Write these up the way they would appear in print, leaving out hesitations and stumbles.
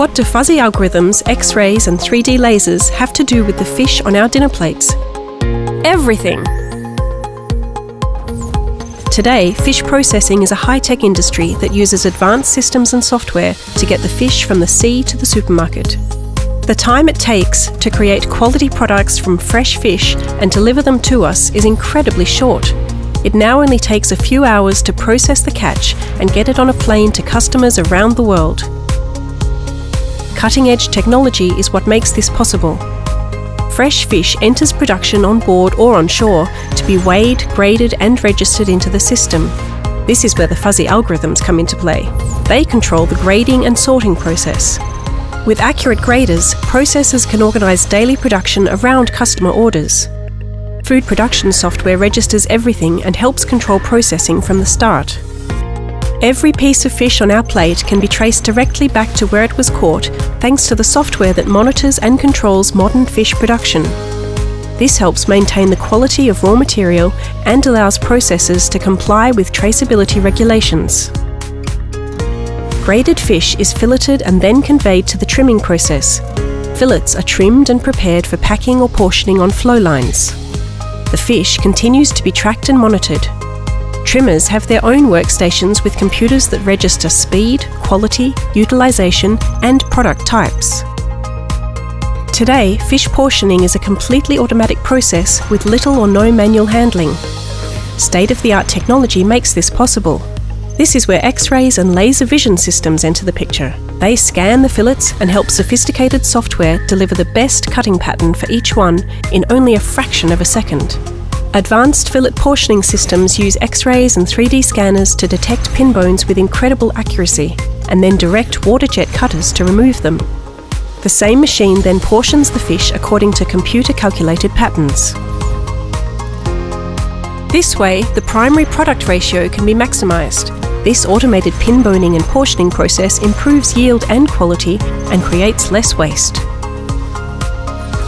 What do fuzzy algorithms, X-rays and 3D lasers have to do with the fish on our dinner plates? Everything! Today, fish processing is a high-tech industry that uses advanced systems and software to get the fish from the sea to the supermarket. The time it takes to create quality products from fresh fish and deliver them to us is incredibly short. It now only takes a few hours to process the catch and get it on a plane to customers around the world. Cutting-edge technology is what makes this possible. Fresh fish enters production on board or on shore to be weighed, graded and registered into the system. This is where the fuzzy algorithms come into play. They control the grading and sorting process. With accurate graders, processors can organise daily production around customer orders. Food production software registers everything and helps control processing from the start. Every piece of fish on our plate can be traced directly back to where it was caught, thanks to the software that monitors and controls modern fish production. This helps maintain the quality of raw material and allows processors to comply with traceability regulations. Graded fish is filleted and then conveyed to the trimming process. Fillets are trimmed and prepared for packing or portioning on flow lines. The fish continues to be tracked and monitored. Trimmers have their own workstations with computers that register speed, quality, utilisation and product types. Today, fish portioning is a completely automatic process with little or no manual handling. State-of-the-art technology makes this possible. This is where X-rays and laser vision systems enter the picture. They scan the fillets and help sophisticated software deliver the best cutting pattern for each one in only a fraction of a second. Advanced fillet portioning systems use X-rays and 3D scanners to detect pin bones with incredible accuracy and then direct water jet cutters to remove them. The same machine then portions the fish according to computer-calculated patterns. This way, the primary product ratio can be maximised. This automated pin boning and portioning process improves yield and quality and creates less waste.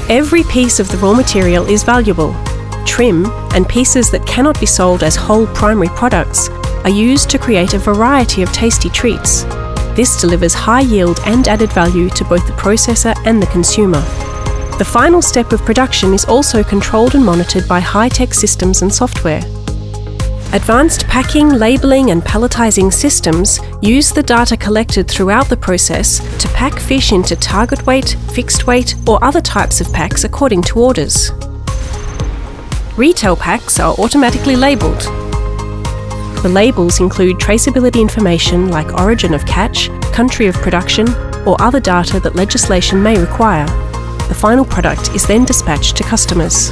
Every piece of the raw material is valuable. Trim and pieces that cannot be sold as whole primary products are used to create a variety of tasty treats. This delivers high yield and added value to both the processor and the consumer. The final step of production is also controlled and monitored by high-tech systems and software. Advanced packing, labelling and palletising systems use the data collected throughout the process to pack fish into target weight, fixed weight or other types of packs according to orders. Retail packs are automatically labelled. The labels include traceability information like origin of catch, country of production, or other data that legislation may require. The final product is then dispatched to customers.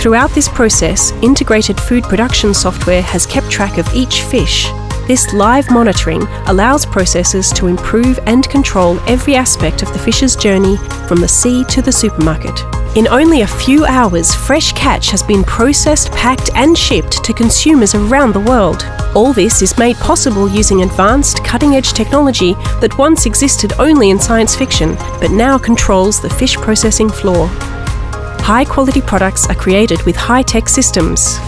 Throughout this process, integrated food production software has kept track of each fish. This live monitoring allows processors to improve and control every aspect of the fish's journey from the sea to the supermarket. In only a few hours, fresh catch has been processed, packed and shipped to consumers around the world. All this is made possible using advanced, cutting-edge technology that once existed only in science fiction, but now controls the fish processing floor. High-quality products are created with high-tech systems.